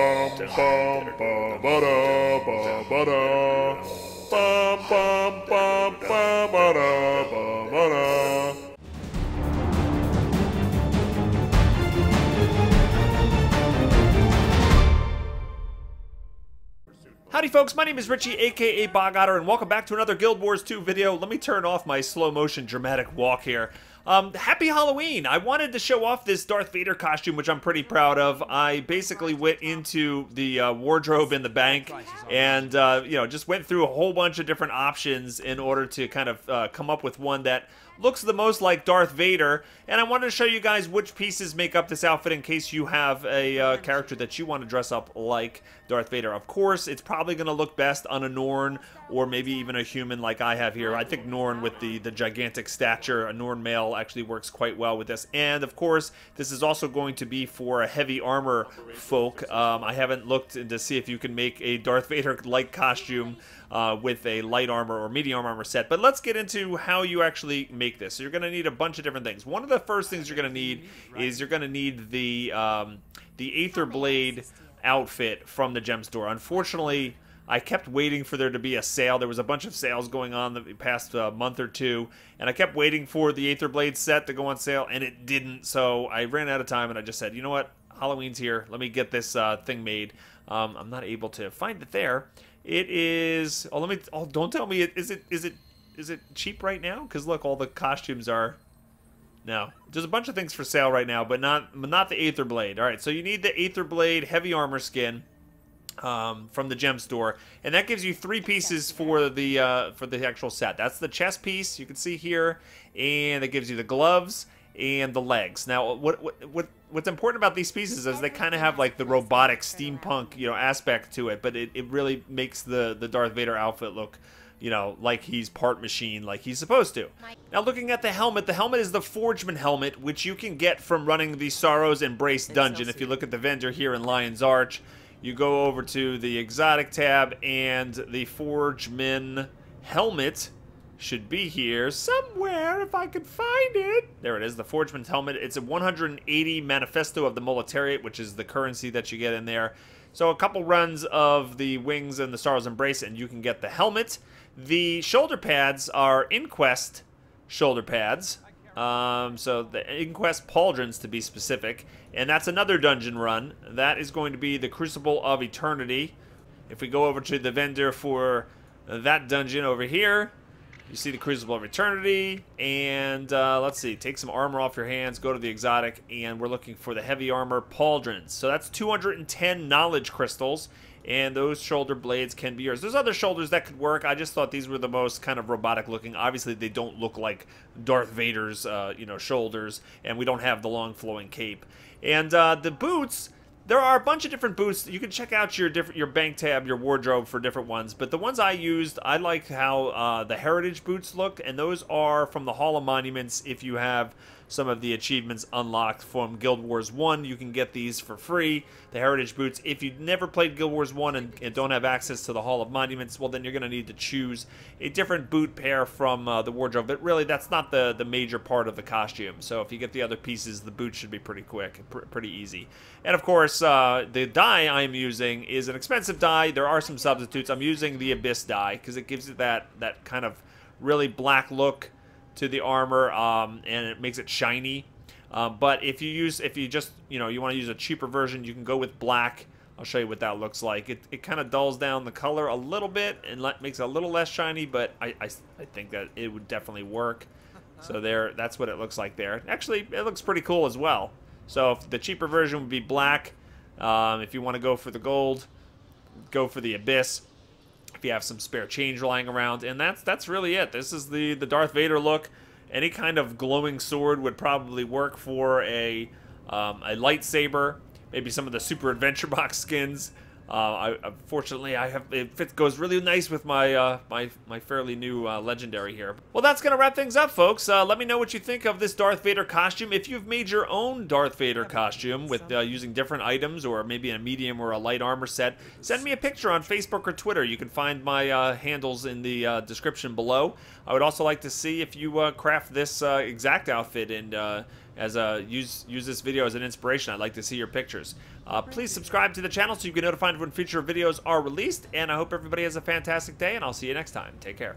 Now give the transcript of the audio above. Howdy folks, my name is Richie, aka Bog Otter, and welcome back to another Guild Wars 2 video. Let me turn off my slow motion dramatic walk here. Happy Halloween! I wanted to show off this Darth Vader costume, which I'm pretty proud of. I basically went into the wardrobe in the bank and, you know, just went through a whole bunch of different options in order to kind of come up with one that looks the most like Darth Vader. And I wanted to show you guys which pieces make up this outfit in case you have a character that you want to dress up like Darth Vader. Of course, it's probably going to look best on a Norn or maybe even a human like I have here. I think Norn with the gigantic stature, a Norn male, actually works quite well with this. And of course, this is also going to be for a heavy armor folk. I haven't looked to see if you can make a Darth Vader-like costume with a light armor or medium armor set, but let's get into how you actually make this. So you're going to need a bunch of different things. One of the first things you're going to need is you're going to need the Aetherblade outfit from the gem store. Unfortunately, I kept waiting for there to be a sale. There was a bunch of sales going on the past month or two, and I kept waiting for the Aetherblade set to go on sale, and it didn't. So I ran out of time, and I just said, you know what? Halloween's here. Let me get this thing made. I'm not able to find it there. It is. Oh, let me. Oh, don't tell me. Is it cheap right now? Because look, all the costumes are. No, there's a bunch of things for sale right now, but not the Aetherblade. All right, so you need the Aetherblade heavy armor skin. From the gem store, and that gives you three pieces for the actual set. That's the chest piece you can see here, and it gives you the gloves and the legs. Now, what's important about these pieces is they kind of have like the robotic steampunk, you know, aspect to it, but it really makes the Darth Vader outfit look, you know, like he's part machine, like he's supposed to. Now, looking at the helmet is the Forgeman helmet, which you can get from running the Sorrow's Embrace dungeon. If you look at the vendor here in Lion's Arch, you go over to the exotic tab, and the Forgeman helmet should be here somewhere if I could find it. There it is, the Forgeman helmet. It's a 180 Manifesto of the Moletariat, which is the currency that you get in there. So a couple runs of the wings and the Sorrow's Embrace, and you can get the helmet. The shoulder pads are Inquest shoulder pads. So the Inquest pauldrons, to be specific, and that's another dungeon run. That is going to be the Crucible of Eternity. If we go over to the vendor for that dungeon over here, you see the Crucible of Eternity, and let's see, take some armor off your hands, go to the exotic, and we're looking for the heavy armor pauldrons. So that's 210 Knowledge Crystals, and those shoulder blades can be yours. There's other shoulders that could work. I just thought these were the most kind of robotic looking. Obviously, they don't look like Darth Vader's, you know, shoulders, and we don't have the long flowing cape. And the boots, there are a bunch of different boots. You can check out your different bank tab, your wardrobe for different ones. But the ones I used, I like how the Heritage Boots look, and those are from the Hall of Monuments. If you have some of the achievements unlocked from Guild Wars 1. You can get these for free, the Heritage Boots. If you've never played Guild Wars 1 and don't have access to the Hall of Monuments, well, then you're going to need to choose a different boot pair from the wardrobe. But really, that's not the major part of the costume. So if you get the other pieces, the boots should be pretty quick, pretty easy. And of course, the dye I'm using is an expensive dye. There are some substitutes. I'm using the Abyss dye because it gives it that kind of really black look to the armor, and it makes it shiny. But if you want to use a cheaper version, you can go with black. I'll show you what that looks like. It kind of dulls down the color a little bit and makes it a little less shiny, but I think that it would definitely work. So there, that's what it looks like there. Actually, it looks pretty cool as well. So if the cheaper version would be black. If you want to go for the gold, go for the Abyss. If you have some spare change lying around, and that's really it. This is the Darth Vader look. Any kind of glowing sword would probably work for a lightsaber. Maybe some of the Super Adventure Box skins. Unfortunately, it goes really nice with my my fairly new legendary here. Well, that's gonna wrap things up, folks. Let me know what you think of this Darth Vader costume. If you've made your own Darth Vader costume with using different items, or maybe a medium or a light armor set, send me a picture on Facebook or Twitter. You can find my handles in the description below. I would also like to see if you craft this exact outfit and as a use this video as an inspiration. I'd like to see your pictures. Please subscribe to the channel so you get notified when future videos are released. And I hope everybody has a fantastic day, and I'll see you next time. Take care.